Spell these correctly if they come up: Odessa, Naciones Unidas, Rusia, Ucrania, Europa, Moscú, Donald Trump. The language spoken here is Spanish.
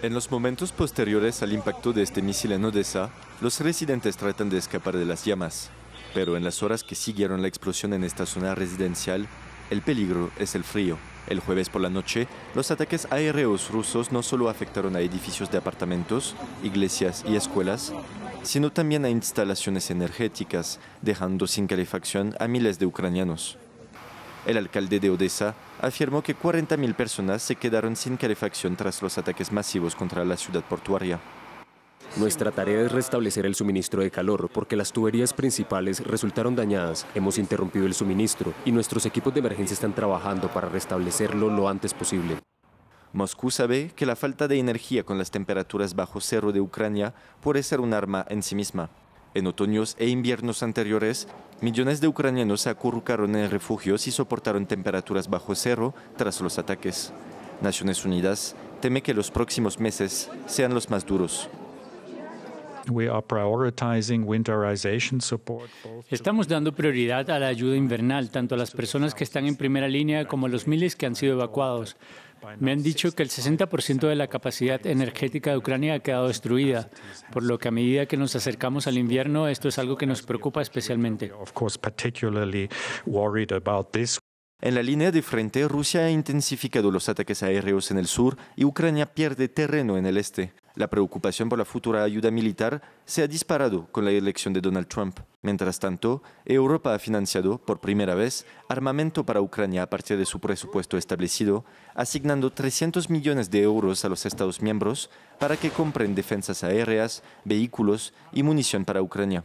En los momentos posteriores al impacto de este misil en Odessa, los residentes tratan de escapar de las llamas. Pero en las horas que siguieron la explosión en esta zona residencial, el peligro es el frío. El jueves por la noche, los ataques aéreos rusos no solo afectaron a edificios de apartamentos, iglesias y escuelas, sino también a instalaciones energéticas, dejando sin calefacción a miles de ucranianos. El alcalde de Odessa afirmó que 40.000 personas se quedaron sin calefacción tras los ataques masivos contra la ciudad portuaria. Nuestra tarea es restablecer el suministro de calor porque las tuberías principales resultaron dañadas. Hemos interrumpido el suministro y nuestros equipos de emergencia están trabajando para restablecerlo lo antes posible. Moscú sabe que la falta de energía con las temperaturas bajo cero de Ucrania puede ser un arma en sí misma. En otoños e inviernos anteriores, millones de ucranianos se acurrucaron en refugios y soportaron temperaturas bajo cero tras los ataques. Naciones Unidas teme que los próximos meses sean los más duros. Estamos dando prioridad a la ayuda invernal, tanto a las personas que están en primera línea como a los miles que han sido evacuados. Me han dicho que el 60% de la capacidad energética de Ucrania ha quedado destruida, por lo que a medida que nos acercamos al invierno, esto es algo que nos preocupa especialmente. En la línea de frente, Rusia ha intensificado los ataques aéreos en el sur y Ucrania pierde terreno en el este. La preocupación por la futura ayuda militar se ha disparado con la elección de Donald Trump. Mientras tanto, Europa ha financiado, por primera vez, armamento para Ucrania a partir de su presupuesto establecido, asignando 300 millones de euros a los Estados miembros para que compren defensas aéreas, vehículos y munición para Ucrania.